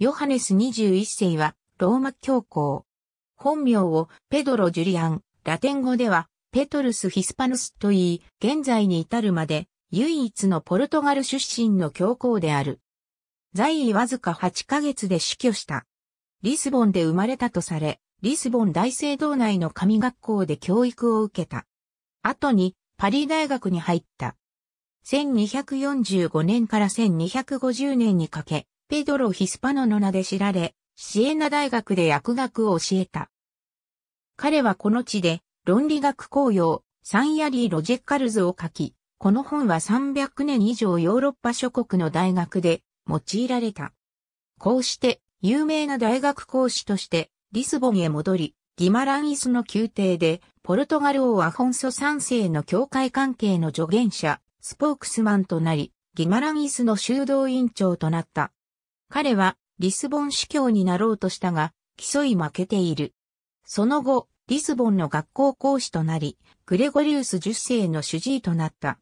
ヨハネス21世はローマ教皇。本名をペドロ・ジュリアン、ラテン語ではペトルス・ヒスパヌスと言い、現在に至るまで唯一のポルトガル出身の教皇である。在位わずか8ヶ月で死去した。リスボンで生まれたとされ、リスボン大聖堂内の神学校で教育を受けた。後にパリ大学に入った。1245年から1250年にかけ、ペドロ・ヒスパノの名で知られ、シエナ大学で薬学を教えた。彼はこの地で、論理学綱要、サンヤリー・ロジェカルズを書き、この本は300年以上ヨーロッパ諸国の大学で用いられた。こうして、有名な大学講師として、リスボンへ戻り、ギマランイスの宮廷で、ポルトガル王アフォンソ3世の教会関係の助言者、スポークスマンとなり、ギマランイスの修道院長となった。彼は、リスボン司教になろうとしたが、競い負けている。その後、リスボンの学校講師となり、グレゴリウス10世の主治医となった。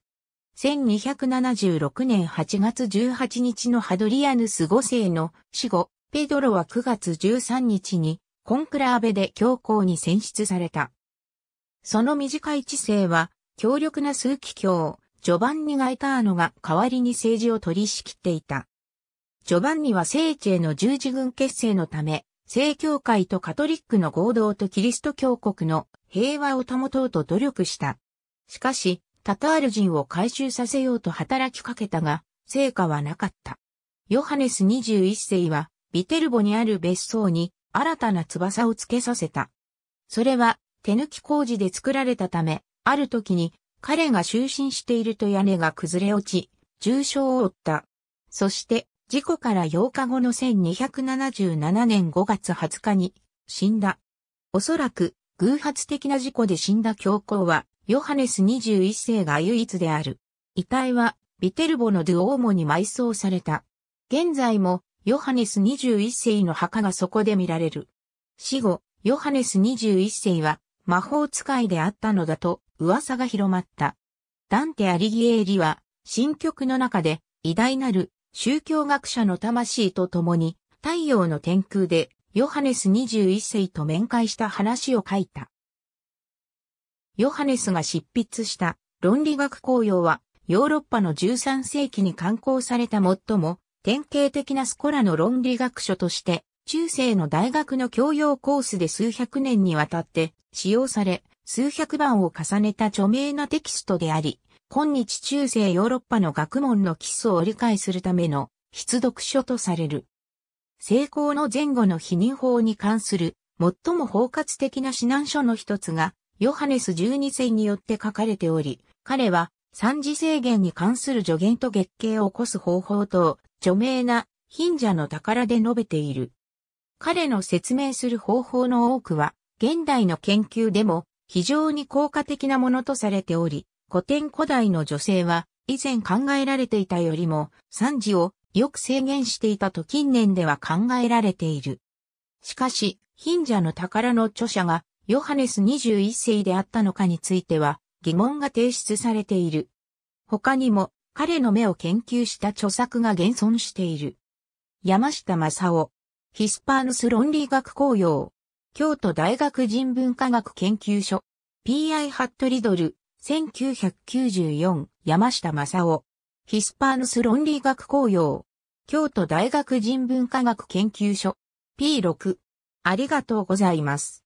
1276年8月18日のハドリアヌス5世の死後、ペドロは9月13日にコンクラーベで教皇に選出された。その短い治世は、強力な枢機卿、ジョバンニ・ガエターノが代わりに政治を取り仕切っていた。ジョバンニは聖地への十字軍結成のため、正教会とカトリックの合同とキリスト教国の平和を保とうと努力した。しかし、タタール人を改宗させようと働きかけたが、成果はなかった。ヨハネス21世は、ビテルボにある別荘に新たな翼をつけさせた。それは、手抜き工事で作られたため、ある時に彼が就寝していると屋根が崩れ落ち、重傷を負った。そして、事故から8日後の1277年5月20日に死んだ。おそらく偶発的な事故で死んだ教皇はヨハネス21世が唯一である。遺体はビテルボのドゥオーモに埋葬された。現在もヨハネス21世の墓がそこで見られる。死後、ヨハネス21世は魔法使いであったのだと噂が広まった。ダンテ・アリギエーリは神曲の中で偉大なる宗教学者の魂と共に太陽の天空でヨハネス21世と面会した話を書いた。ヨハネスが執筆した論理学綱要はヨーロッパの13世紀に刊行された最も典型的なスコラの論理学書として中世の大学の教養コースで数百年にわたって使用され数百版を重ねた著名なテキストであり、今日中世ヨーロッパの学問の基礎を理解するための必読書とされる。聖公の前後の避妊法に関する最も包括的な指南書の一つがヨハネス12世によって書かれており、彼は産時制限に関する助言と月経を起こす方法と著名な貧者の宝で述べている。彼の説明する方法の多くは現代の研究でも非常に効果的なものとされており、古典古代の女性は以前考えられていたよりも産時をよく制限していたと近年では考えられている。しかし、貧者の宝の著者がヨハネス21世であったのかについては疑問が提出されている。他にも彼の目を研究した著作が現存している。山下正夫、ヒスパーヌス論理学綱要、京都大学人文科学研究所、P.I. ハットリドル、1994、山下正夫。ヒスパーヌス論理学綱要。京都大学人文科学研究所。P6。ありがとうございます。